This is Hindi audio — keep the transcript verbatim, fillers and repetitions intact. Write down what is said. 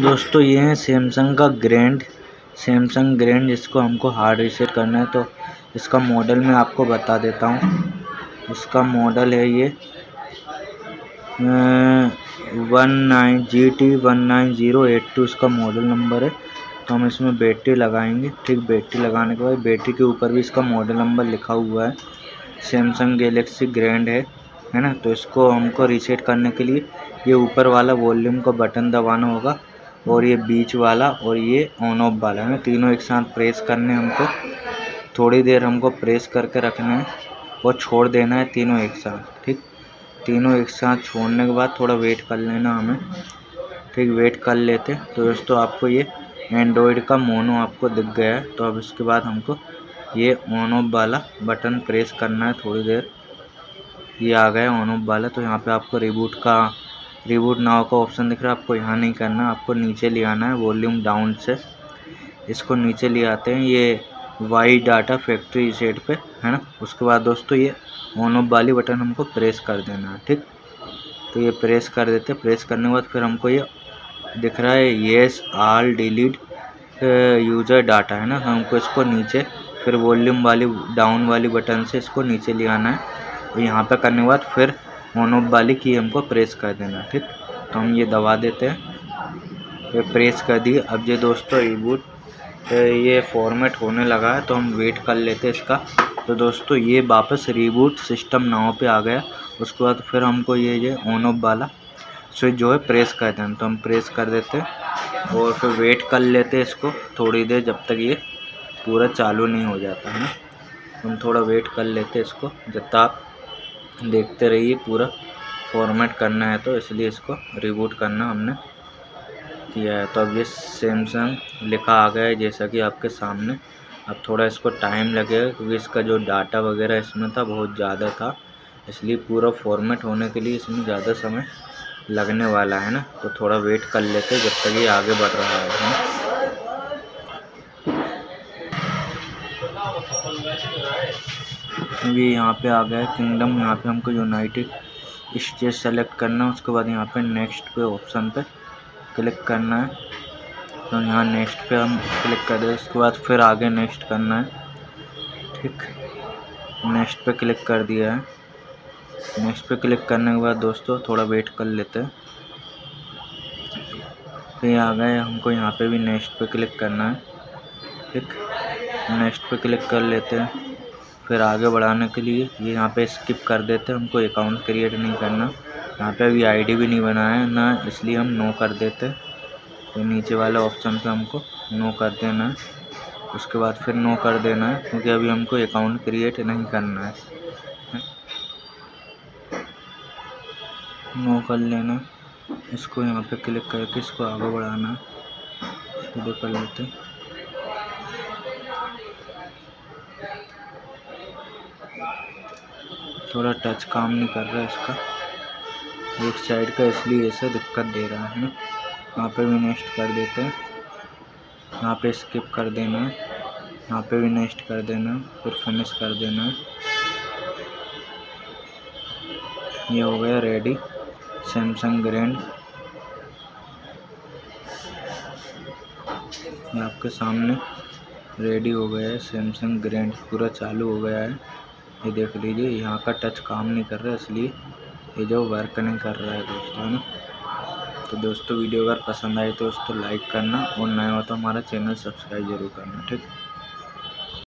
दोस्तों ये है सैमसंग का ग्रैंड, सैमसंग ग्रैंड जिसको हमको हार्ड रीसेट करना है। तो इसका मॉडल मैं आपको बता देता हूँ। इसका मॉडल है ये one nine G T one nine zero eight two, इसका मॉडल नंबर है। तो हम इसमें बैटरी लगाएंगे। ठीक बैटरी लगाने के बाद बैटरी के ऊपर भी इसका मॉडल नंबर लिखा हुआ है, सैमसंग गैलेक्सी ग्रैंड है है ना। तो इसको हमको रीसेट करने के लिए ये ऊपर वाला वॉल्यूम का बटन दबाना होगा और ये बीच वाला और ये ऑन ऑफ वाला है ना, तीनों एक साथ प्रेस करने हमको। थोड़ी देर हमको प्रेस करके रखना है और छोड़ देना है तीनों एक साथ। ठीक तीनों एक साथ छोड़ने के बाद थोड़ा वेट कर लेना हमें। ठीक वेट कर लेते। तो दोस्तों आपको ये एंड्रॉयड का मोनो आपको दिख गया है। तो अब इसके बाद हमको ये ऑन ऑफ वाला बटन प्रेस करना है। थोड़ी देर ये आ गया ऑन ऑफ वाला। तो यहाँ पे आपको रिबूट का रिबूट नाउ का ऑप्शन दिख रहा है, आपको यहाँ नहीं करना, आपको नीचे ले आना है वॉल्यूम डाउन से। इसको नीचे ले आते हैं ये वाई डाटा फैक्ट्री रीसेट पे, है ना। उसके बाद दोस्तों ये ऑन ऑफ वाली बटन हमको प्रेस कर देना है। ठीक तो ये प्रेस कर देते। प्रेस करने के बाद फिर हमको ये दिख रहा है yes all delete user data, है ना। हमको इसको नीचे फिर वॉल्यूम वाली डाउन वाली बटन से इसको नीचे ले आना है और यहाँ पर करने के बाद फिर ऑन ऑफ वाली की हमको प्रेस कर देना। ठीक तो हम ये दबा देते हैं, ये प्रेस कर दिए। अब ये दोस्तों रिबूट ये फॉर्मेट होने लगा है, तो हम वेट कर लेते हैं इसका। तो दोस्तों ये वापस रिबूट सिस्टम नाव पे आ गया। उसके बाद फिर हमको ये जो ऑन ऑफ वाला स्विच जो है प्रेस कर देना। तो हम प्रेस कर देते हैं और फिर वेट कर लेते हैं इसको थोड़ी देर, जब तक ये पूरा चालू नहीं हो जाता, है ना। हम थोड़ा वेट कर लेते हैं इसको। जब तक देखते रहिए पूरा फॉर्मेट करना है, तो इसलिए इसको रिबूट करना हमने किया है। तो अब ये सैमसंग लिखा आ गया है जैसा कि आपके सामने। अब थोड़ा इसको टाइम लगेगा क्योंकि इसका जो डाटा वगैरह इसमें था बहुत ज़्यादा था, इसलिए पूरा फॉर्मेट होने के लिए इसमें ज़्यादा समय लगने वाला है ना। तो थोड़ा वेट कर लेते जब तक ये आगे बढ़ रहा है, है ना। ये यहाँ पे आ गया है किंगडम। यहाँ पे हमको यूनाइटेड स्टेट सेलेक्ट करना है। उसके बाद यहाँ पे नेक्स्ट पे ऑप्शन पे क्लिक करना है। तो यहाँ नेक्स्ट पे हम क्लिक कर दें। उसके बाद फिर आगे नेक्स्ट करना है। ठीक नेक्स्ट पे क्लिक कर दिया है। नेक्स्ट पे क्लिक करने के बाद दोस्तों थोड़ा वेट कर लेते हैं। तो ये आ गए, हमको यहाँ पर भी नेक्स्ट पे क्लिक करना है। ठीक नेक्स्ट पे क्लिक कर लेते हैं। फिर आगे बढ़ाने के लिए ये यहाँ पे स्किप कर देते हैं, हमको अकाउंट क्रिएट नहीं करना। यहाँ पे अभी आईडी भी नहीं बनाया है ना, इसलिए हम नो कर देते। तो नीचे वाले ऑप्शन पे हमको नो कर देना है। उसके बाद फिर नो कर देना है क्योंकि अभी हमको अकाउंट क्रिएट नहीं करना है। नो कर लेना, इसको यहाँ पे क्लिक करके इसको आगे बढ़ाना है। सीधे कर लेते हैं। थोड़ा टच काम नहीं कर रहा है इसका, एक साइड का, इसलिए ऐसा दिक्कत दे रहा है ना। यहाँ पे भी नेक्स्ट कर देते हैं। यहाँ पे स्किप कर देना है। यहाँ पे भी नेक्स्ट कर देना, फिर फिनिश कर देना। ये हो गया रेडी सैमसंग ग्रैंड, ये आपके सामने रेडी हो गया है सैमसंग ग्रैंड, पूरा चालू हो गया है। ये देख लीजिए, यहाँ का टच काम नहीं कर रहा है, इसलिए ये जो वर्क नहीं कर रहा है दोस्तों, है ना। तो दोस्तों वीडियो अगर पसंद आए तो उसको लाइक करना और नया हो तो हमारा चैनल सब्सक्राइब जरूर करना। ठीक।